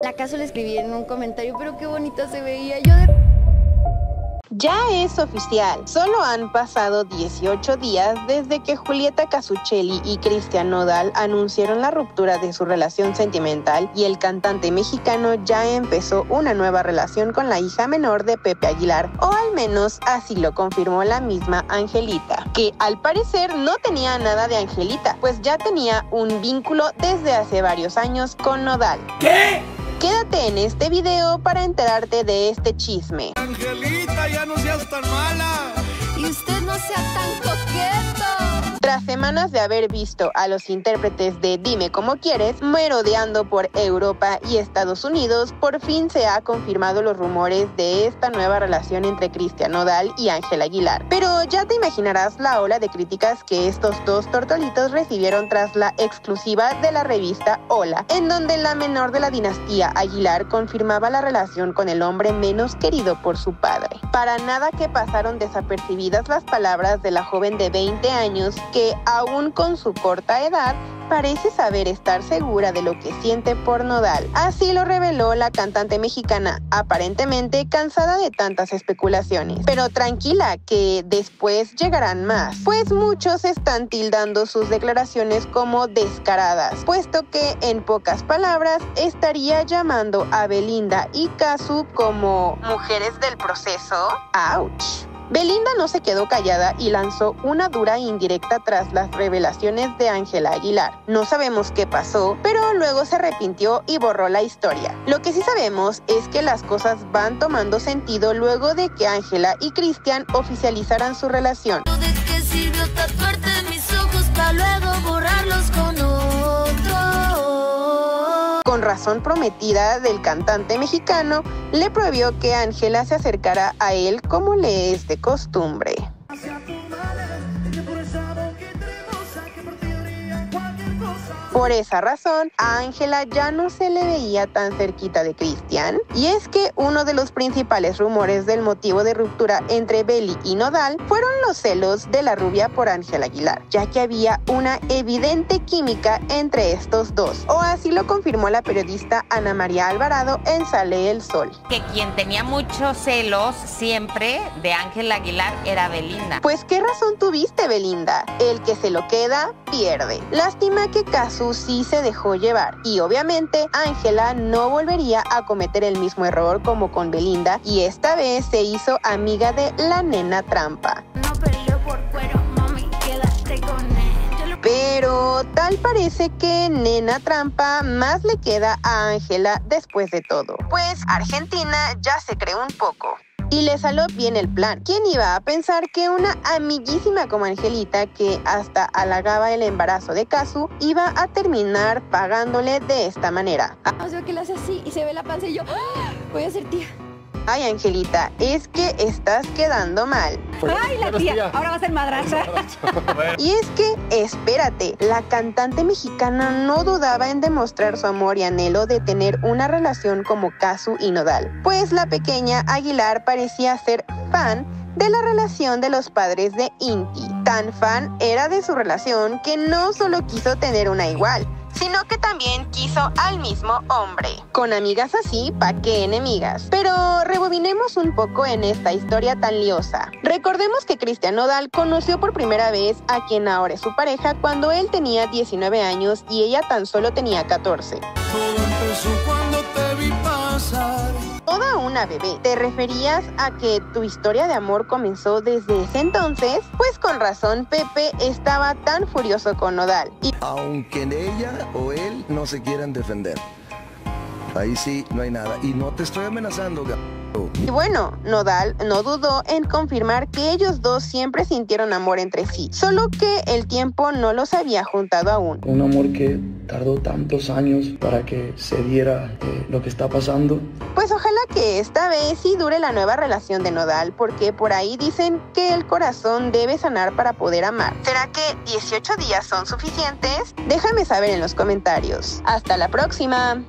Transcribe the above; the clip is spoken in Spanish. La Cazzu le escribí en un comentario, pero qué bonita se veía. Ya es oficial, solo han pasado 18 días desde que Julieta Cazzuccelli y Christian Nodal anunciaron la ruptura de su relación sentimental y el cantante mexicano ya empezó una nueva relación con la hija menor de Pepe Aguilar, o al menos así lo confirmó la misma Angelita, que al parecer no tenía nada de Angelita, pues ya tenía un vínculo desde hace varios años con Nodal. ¿Qué? Quédate en este video para enterarte de este chisme. Angelita, ya no seas tan mala. Y usted no sea tan coqueto. Tras semanas de haber visto a los intérpretes de Dime Cómo Quieres merodeando por Europa y Estados Unidos, por fin se ha confirmado los rumores de esta nueva relación entre Christian Nodal y Ángela Aguilar. Pero ya te imaginarás la ola de críticas que estos dos tortolitos recibieron tras la exclusiva de la revista Hola, en donde la menor de la dinastía Aguilar confirmaba la relación con el hombre menos querido por su padre. Para nada que pasaron desapercibidos las palabras de la joven de 20 años que, aún con su corta edad, parece saber estar segura de lo que siente por Nodal. Así lo reveló la cantante mexicana, aparentemente cansada de tantas especulaciones. Pero tranquila, que después llegarán más, pues muchos están tildando sus declaraciones como descaradas, puesto que, en pocas palabras, estaría llamando a Belinda y Cazzu como mujeres del proceso. ¡Auch! Belinda no se quedó callada y lanzó una dura indirecta tras las revelaciones de Ángela Aguilar. No sabemos qué pasó, pero luego se arrepintió y borró la historia. Lo que sí sabemos es que las cosas van tomando sentido luego de que Ángela y Christian oficializaran su relación. ¿De qué sirvió tatuarte mis ojos para luego borrarlos con otro? Con razón prometida del cantante mexicano, le prohibió que Ángela se acercara a él como le es de costumbre. Por esa razón, a Ángela ya no se le veía tan cerquita de Christian. Y es que uno de los principales rumores del motivo de ruptura entre Beli y Nodal fueron los celos de la rubia por Ángela Aguilar, ya que había una evidente química entre estos dos, o así lo confirmó la periodista Ana María Alvarado en Sale el Sol. Que quien tenía muchos celos siempre de Ángela Aguilar era Belinda. Pues qué razón tuviste, Belinda. El que se lo queda, pierde. Lástima que Cazzu sí se dejó llevar, y obviamente Ángela no volvería a cometer el mismo error como con Belinda, y esta vez se hizo amiga de la nena trampa. No perdió por cuero, mami, quédate con él. Pero tal parece que nena trampa más le queda a Ángela después de todo, pues Argentina ya se creó un poco. Y le salió bien el plan. ¿Quién iba a pensar que una amiguísima como Angelita, que hasta halagaba el embarazo de Cazzu, iba a terminar pagándole de esta manera? O sea, que le hace así y se ve la panza y yo, ¡ah! Voy a ser tía. Ay, Angelita, es que estás quedando mal. Ay, la tía, ahora va a ser madrastra. Y es que, espérate, la cantante mexicana no dudaba en demostrar su amor y anhelo de tener una relación como Cazzu y Nodal, pues la pequeña Aguilar parecía ser fan de la relación de los padres de Inti. Tan fan era de su relación que no solo quiso tener una igual, sino que también quiso al mismo hombre. Con amigas así, ¿pa' qué enemigas? Pero rebobinemos un poco en esta historia tan liosa. Recordemos que Christian Nodal conoció por primera vez a quien ahora es su pareja cuando él tenía 19 años y ella tan solo tenía 14. Toda una bebé. ¿Te referías a que tu historia de amor comenzó desde ese entonces? Pues con razón Pepe estaba tan furioso con Nodal. Y aunque ella o él no se quieran defender, ahí sí no hay nada. Y no te estoy amenazando, y bueno, Nodal no dudó en confirmar que ellos dos siempre sintieron amor entre sí, solo que el tiempo no los había juntado aún. Un amor que tardó tantos años para que se diera lo que está pasando. Pues ojalá que esta vez sí dure la nueva relación de Nodal, porque por ahí dicen que el corazón debe sanar para poder amar. ¿Será que 18 días son suficientes? Déjame saber en los comentarios. Hasta la próxima.